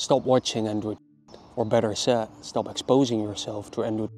Stop watching Andrew, or better said, stop exposing yourself to Andrew.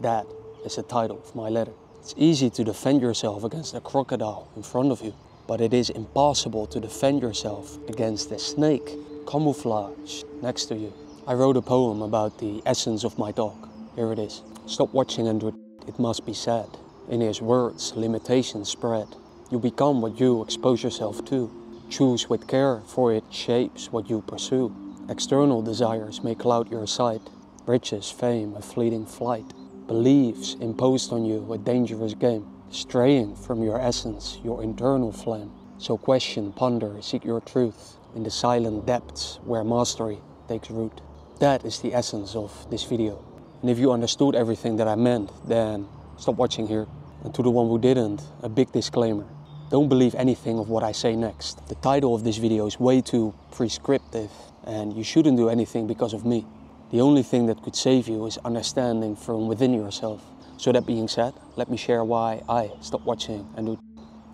That is the title of my letter. It's easy to defend yourself against a crocodile in front of you, but it is impossible to defend yourself against a snake camouflaged next to you. I wrote a poem about the essence of my talk. Here it is. Stop watching Andrew, it must be said. In his words, limitations spread. You become what you expose yourself to. Choose with care, for it shapes what you pursue. External desires may cloud your sight. Riches, fame, a fleeting flight. Beliefs imposed on you, a dangerous game. Straying from your essence, your internal flame. So question, ponder, seek your truth in the silent depths where mastery takes root. That is the essence of this video. And if you understood everything that I meant, then stop watching here. And to the one who didn't, a big disclaimer. Don't believe anything of what I say next. The title of this video is way too prescriptive, and you shouldn't do anything because of me. The only thing that could save you is understanding from within yourself. So that being said, let me share why I stopped watching Andrew.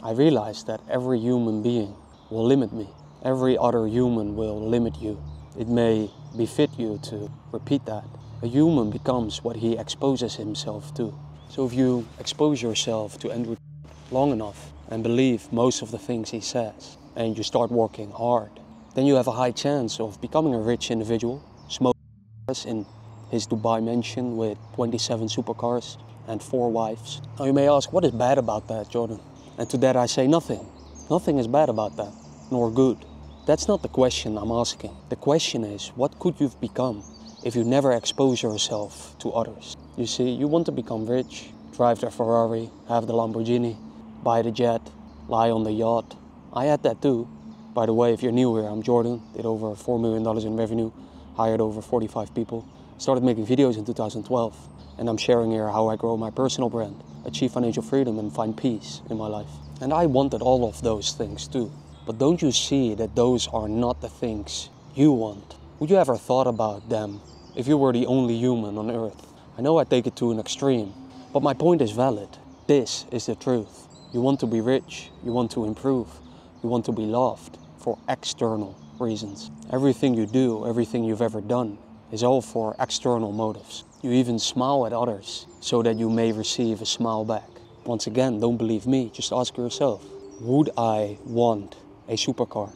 I realized that every human being will limit me. Every other human will limit you. It may befit you to repeat that. A human becomes what he exposes himself to. So if you expose yourself to Andrew long enough and believe most of the things he says, and you start working hard, then you have a high chance of becoming a rich individual, smoking in his Dubai mansion with 27 supercars and 4 wives. Now you may ask, what is bad about that, Jordan? And to that I say nothing. Nothing is bad about that, nor good. That's not the question I'm asking. The question is, what could you've become if you never expose yourself to others? You see, you want to become rich, drive the Ferrari, have the Lamborghini, buy the jet, lie on the yacht. I had that too. By the way, if you're new here, I'm Jordan, did over $4 million in revenue, hired over 45 people, started making videos in 2012, and I'm sharing here how I grow my personal brand, achieve financial freedom, and find peace in my life. And I wanted all of those things too. But don't you see that those are not the things you want? Would you ever thought about them if you were the only human on earth? I know I take it to an extreme, but my point is valid. This is the truth. You want to be rich, you want to improve, you want to be loved for external reasons. Everything you do, everything you've ever done is all for external motives. You even smile at others so that you may receive a smile back. Once again, don't believe me, just ask yourself, would I want a supercar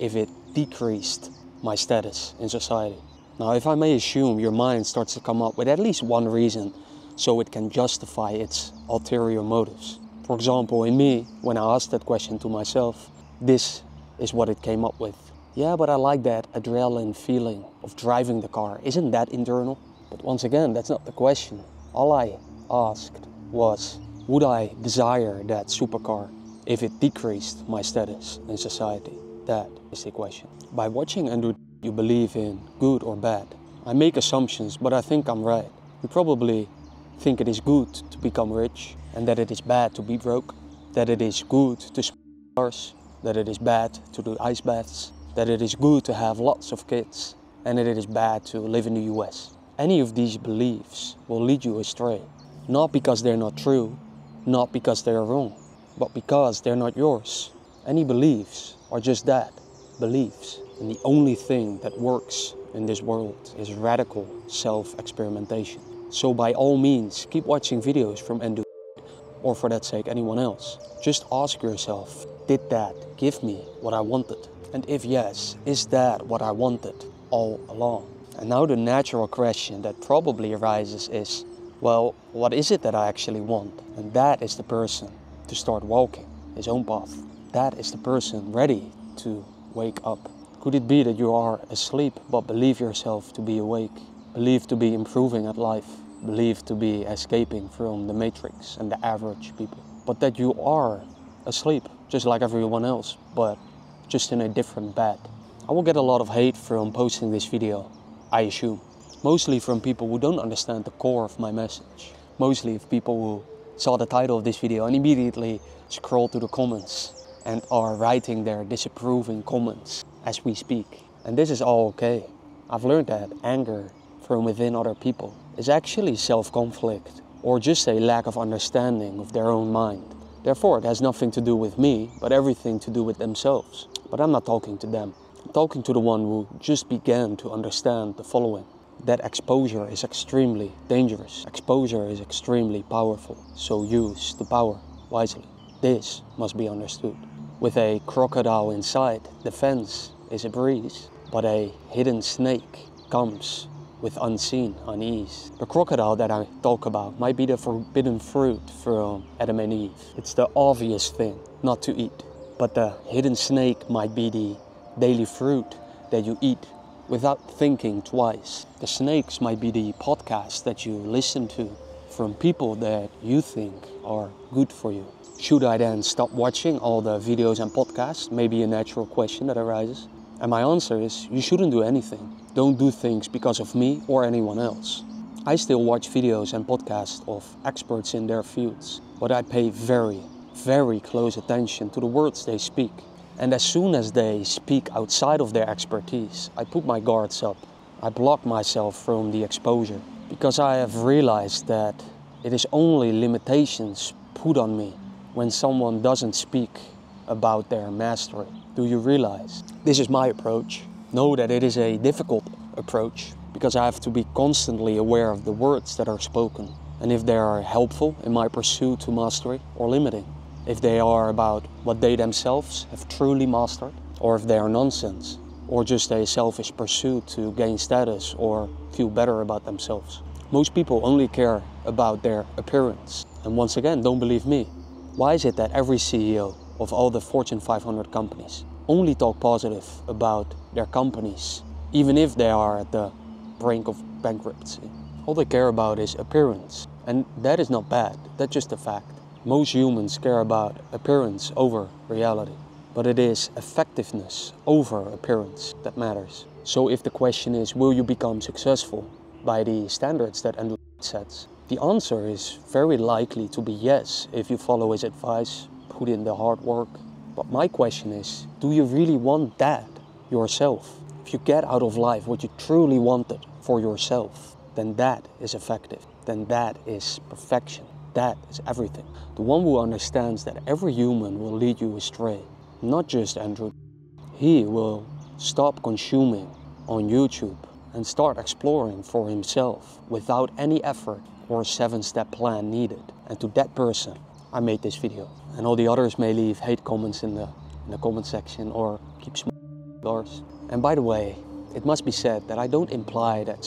if it decreased my status in society? Now, if I may assume, your mind starts to come up with at least one reason so it can justify its ulterior motives. For example, in me, when I asked that question to myself, this is what it came up with. Yeah, but I like that adrenaline feeling of driving the car. Isn't that internal? But once again, that's not the question. All I asked was, would I desire that supercar if it decreased my status in society? That is the question. By watching Andrew, you believe in good or bad. I make assumptions, but I think I'm right. You probably think it is good to become rich, and that it is bad to be broke, that it is good to smoke cigars, that it is bad to do ice baths, that it is good to have lots of kids, and that it is bad to live in the US. Any of these beliefs will lead you astray, not because they're not true, not because they're wrong, but because they're not yours. Any beliefs are just that, beliefs. And the only thing that works in this world is radical self-experimentation. So by all means, keep watching videos from Andrew, or for that sake, anyone else. Just ask yourself, did that give me what I wanted? And if yes, is that what I wanted all along? And now the natural question that probably arises is, well, what is it that I actually want? And that is the person to start walking his own path. That is the person ready to wake up. Could it be that you are asleep, but believe yourself to be awake? Believe to be improving at life, believe to be escaping from the matrix and the average people, but that you are asleep, just like everyone else, but just in a different bed. I will get a lot of hate from posting this video, I assume. Mostly from people who don't understand the core of my message. Mostly of people who saw the title of this video and immediately scroll to the comments and are writing their disapproving comments as we speak. And this is all okay. I've learned that anger from within other people is actually self-conflict, or just a lack of understanding of their own mind. Therefore, it has nothing to do with me, but everything to do with themselves. But I'm not talking to them. talking to the one who just began to understand the following: that exposure is extremely dangerous. Exposure is extremely powerful, so use the power wisely. This must be understood. With a crocodile inside, the fence is a breeze, but a hidden snake comes with unseen unease. The crocodile that I talk about might be the forbidden fruit from Adam and Eve. It's the obvious thing not to eat, but the hidden snake might be the daily fruit that you eat without thinking twice. The snakes might be the podcasts that you listen to from people that you think are good for you. Should I then stop watching all the videos and podcasts? Maybe a natural question that arises. And my answer is, you shouldn't do anything. Don't do things because of me or anyone else. I still watch videos and podcasts of experts in their fields, but I pay very, very close attention to the words they speak. And as soon as they speak outside of their expertise, I put my guards up. I block myself from the exposure, because I have realized that it is only limitations put on me when someone doesn't speak about their mastery. Do you realize? This is my approach. Know that it is a difficult approach, because I have to be constantly aware of the words that are spoken, and if they are helpful in my pursuit to mastery, or limiting. If they are about what they themselves have truly mastered, or if they are nonsense, or just a selfish pursuit to gain status or feel better about themselves. Most people only care about their appearance. And once again, don't believe me. Why is it that every CEO of all the Fortune 500 companies only talk positive about their companies, even if they are at the brink of bankruptcy? All they care about is appearance. And that is not bad, that's just a fact. Most humans care about appearance over reality, but it is effectiveness over appearance that matters. So if the question is, will you become successful by the standards that Andrew Tate sets? The answer is very likely to be yes, if you follow his advice, put in the hard work. But my question is, do you really want that yourself? If you get out of life what you truly wanted for yourself, then that is effective, then that is perfection. That is everything. The one who understands that every human will lead you astray, not just Andrew. He will stop consuming on YouTube and start exploring for himself without any effort or 7-step plan needed. And to that person, I made this video. And all the others may leave hate comments in the comment section or keep smoking cigars. And by the way, it must be said that I don't imply that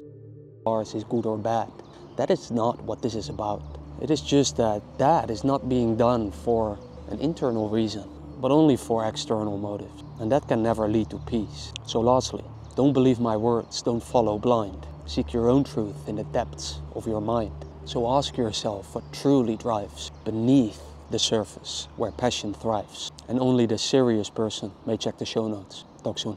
cigars is good or bad. That is not what this is about. It is just that that is not being done for an internal reason, but only for external motives. And that can never lead to peace. So lastly, don't believe my words, don't follow blind. Seek your own truth in the depths of your mind. So ask yourself what truly drives beneath the surface where passion thrives. And only the serious person may check the show notes. Talk soon.